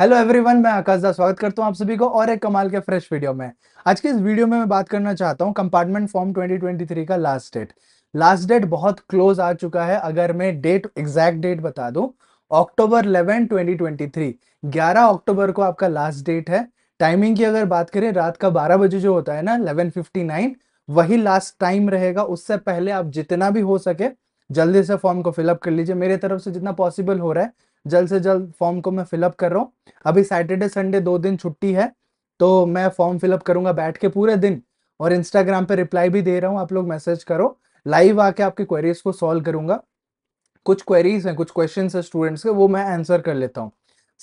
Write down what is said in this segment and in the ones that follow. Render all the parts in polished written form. Hello everyone, मैं आकाश दास स्वागत करता हूं आप सभी को और एक कमाल के फ्रेश वीडियो में। आज के इस वीडियो में मैं बात करना चाहता हूं कंपार्टमेंट फॉर्म 2023 का लास्ट डेट बहुत क्लोज आ चुका है। अगर मैं एग्जैक्ट डेट बता दूं, अक्टूबर 11, 2023, 11 अक्टूबर को आपका लास्ट डेट है। टाइमिंग की अगर बात करें, रात का 12 बजे जो होता है ना, 11:59, वही लास्ट टाइम रहेगा। उससे पहले आप जितना भी हो सके जल्दी से फॉर्म को फिलअप कर लीजिए। मेरे तरफ से जितना पॉसिबल हो रहा है जल्द से जल्द फॉर्म को मैं फिलअप कर रहा हूँ। अभी सैटरडे संडे 2 दिन छुट्टी है, तो मैं फॉर्म फिलअप करूंगा बैठ के पूरे दिन, और इंस्टाग्राम पे रिप्लाई भी दे रहा हूँ। आप लोग मैसेज करो, लाइव आके आपकी क्वेरीज को सॉल्व करूंगा। कुछ क्वेरीज हैं, कुछ क्वेश्चन है स्टूडेंट्स के, वो मैं आंसर कर लेता हूँ।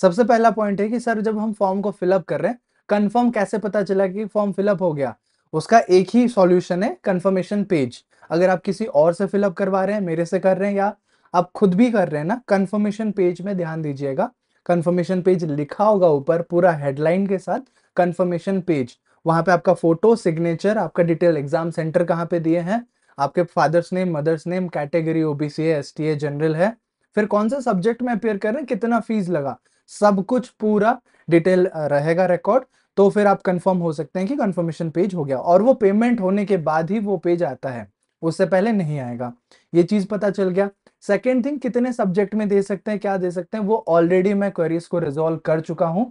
सबसे पहला पॉइंट है कि सर, जब हम फॉर्म को फिलअप कर रहे हैं, कन्फर्म कैसे पता चला कि फॉर्म फिलअप हो गया? उसका एक ही सॉल्यूशन है, कन्फर्मेशन पेज। अगर आप किसी और से फिलअप करवा रहे हैं, मेरे से कर रहे हैं या आप खुद भी कर रहे हैं ना, कंफर्मेशन पेज में ध्यान दीजिएगा। कंफर्मेशन पेज लिखा होगा ऊपर पूरा हेडलाइन के साथ, कंफर्मेशन पेज। वहां पे आपका फोटो, सिग्नेचर, आपका डिटेल, एग्जाम सेंटर कहाँ पे दिए हैं, आपके father's name, mother's name, category OBC है, एसटी है, जनरल है, फिर कौन सा सब्जेक्ट में अपेयर कर रहे हैं, कितना फीस लगा, सब कुछ पूरा डिटेल रहेगा रिकॉर्ड। तो फिर आप कंफर्म हो सकते हैं कि कंफर्मेशन पेज हो गया, और वो पेमेंट होने के बाद ही वो पेज आता है, उससे पहले नहीं आएगा। ये चीज पता चल गया। सेकेंड थिंग, कितने सब्जेक्ट में दे सकते हैं, क्या दे सकते हैं, वो ऑलरेडी मैं क्वेरीज को रिजॉल्व कर चुका हूँ।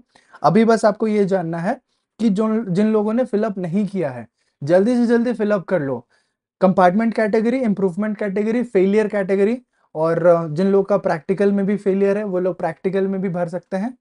अभी बस आपको ये जानना है कि जिन लोगों ने फिलअप नहीं किया है, जल्दी से जल्दी फिलअप कर लो। Compartment category, improvement category, failure category, और जिन लोग का प्रैक्टिकल में भी फेलियर है वो लोग प्रैक्टिकल में भी भर सकते हैं।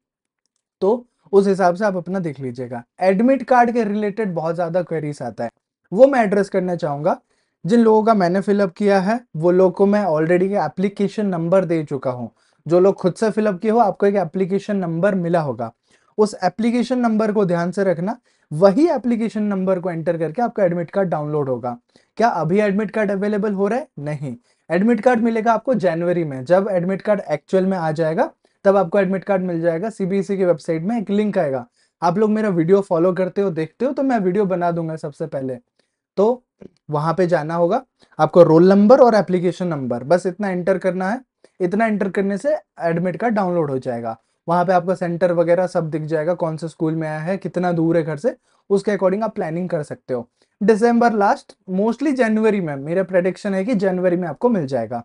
तो उस हिसाब से आप अपना देख लीजिएगा। एडमिट कार्ड के रिलेटेड बहुत ज़्यादा क्वेरीज आता है, वो मैं एड्रेस करना चाहूँगा। जिन लोगों का मैंने फिलअप किया है वो लोग को मैं ऑलरेडी एप्लीकेशन नंबर दे चुका हूँ। जो लोग खुद से फिलअप किए हो, आपको एक एप्लीकेशन नंबर मिला होगा, उस एप्लीकेशन नंबर को ध्यान से रखना। वही एप्लीकेशन नंबर को एंटर करके आपका एडमिट कार्ड डाउनलोड होगा। क्या अभी एडमिट कार्ड अवेलेबल हो रहा है? नहीं। एडमिट कार्ड मिलेगा आपको जनवरी में, जब एडमिट कार्ड एक्चुअल में आ जाएगा तब आपको एडमिट कार्ड मिल जाएगा। सीबीएसई की वेबसाइट में एक लिंक आएगा। आप लोग मेरा वीडियो फॉलो करते हो, देखते हो, तो मैं वीडियो बना दूंगा सबसे पहले। तो वहां पे जाना होगा आपको, रोल नंबर और एप्लीकेशन नंबर, बस इतना एंटर करना है। इतना एंटर करने से एडमिट कार्ड डाउनलोड हो जाएगा। वहां पे आपका सेंटर वगैरह सब दिख जाएगा, कौन से स्कूल में आया है, कितना दूर है घर से, उसके अकॉर्डिंग आप प्लानिंग कर सकते हो। दिसंबर लास्ट, मोस्टली जनवरी में, मेरा प्रेडिक्शन है कि जनवरी में आपको मिल जाएगा।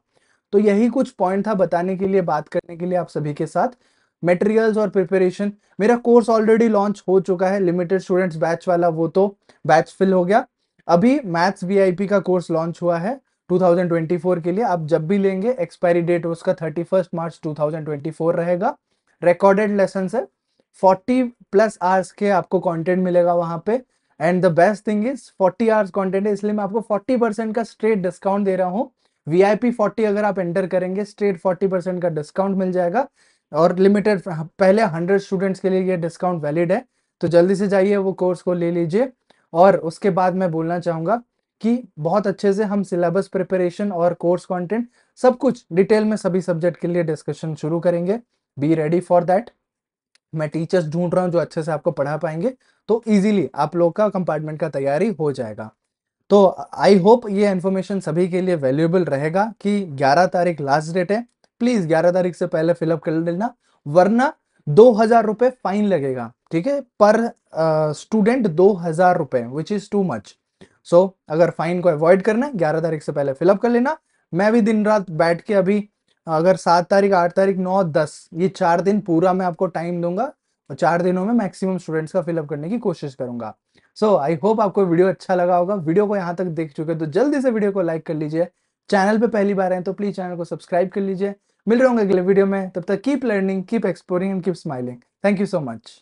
तो यही कुछ पॉइंट था बताने के लिए, बात करने के लिए आप सभी के साथ। मटेरियल्स और प्रिपरेशन, मेरा कोर्स ऑलरेडी लॉन्च हो चुका है, लिमिटेड स्टूडेंट्स बैच वाला, वो तो बैच फिल हो गया। अभी मैथ्स वीआईपी का कोर्स लॉन्च हुआ है 2024 के लिए। आप जब भी लेंगे, एक्सपायरी डेट उसका 31 मार्च 2024 रहेगा। रिकॉर्डेड लेसन है, 40+ आवर्स के आपको कंटेंट मिलेगा वहां पे। And the best thing is 40 hours content है, इसलिए मैं आपको 40% का स्ट्रेट डिस्काउंट दे रहा हूँ। वीआईपी 40 अगर आप एंटर करेंगे, स्ट्रेट 40% का डिस्काउंट मिल जाएगा, और लिमिटेड, पहले 100 स्टूडेंट्स के लिए ये डिस्काउंट वैलिड है। तो जल्दी से जाइए, वो कोर्स को ले लीजिए। और उसके बाद मैं बोलना चाहूँगा कि बहुत अच्छे से हम सिलेबस, प्रिपरेशन और कोर्स कंटेंट सब कुछ डिटेल में सभी सब्जेक्ट के लिए डिस्कशन शुरू करेंगे। Be ready for that. मैं टीचर्स ढूंढ रहा हूँ जो अच्छे से आपको पढ़ा पाएंगे, तो इजीली आप लोग का कंपार्टमेंट का तैयारी हो जाएगा। तो आई होप ये इन्फॉर्मेशन सभी के लिए वैल्यूएबल रहेगा कि 11 तारीख लास्ट डेट है। प्लीज़ 11 तारीख से पहले फिलअप कर लेना, वरना 2000 रुपये फाइन लगेगा, ठीक है, पर स्टूडेंट 2000 रुपये, which is too much. So अगर फाइन को अवॉइड करना है, 11 तारीख से पहले फिलअप कर लेना। मैं भी दिन रात बैठ के अभी, अगर 7 तारीख, 8 तारीख, 9, 10, ये 4 दिन पूरा मैं आपको टाइम दूंगा, और 4 दिनों में मैक्सिमम स्टूडेंट्स का फिलअप करने की कोशिश करूंगा। सो आई होप आपको वीडियो अच्छा लगा होगा। वीडियो को यहाँ तक देख चुके तो जल्दी से वीडियो को लाइक कर लीजिए। चैनल पर पहली बार आए तो प्लीज चैनल को सब्सक्राइब कर लीजिए। मिल रहा हूँ अगले वीडियो में, तब तक keep learning, keep exploring and keep smiling. Thank you so much.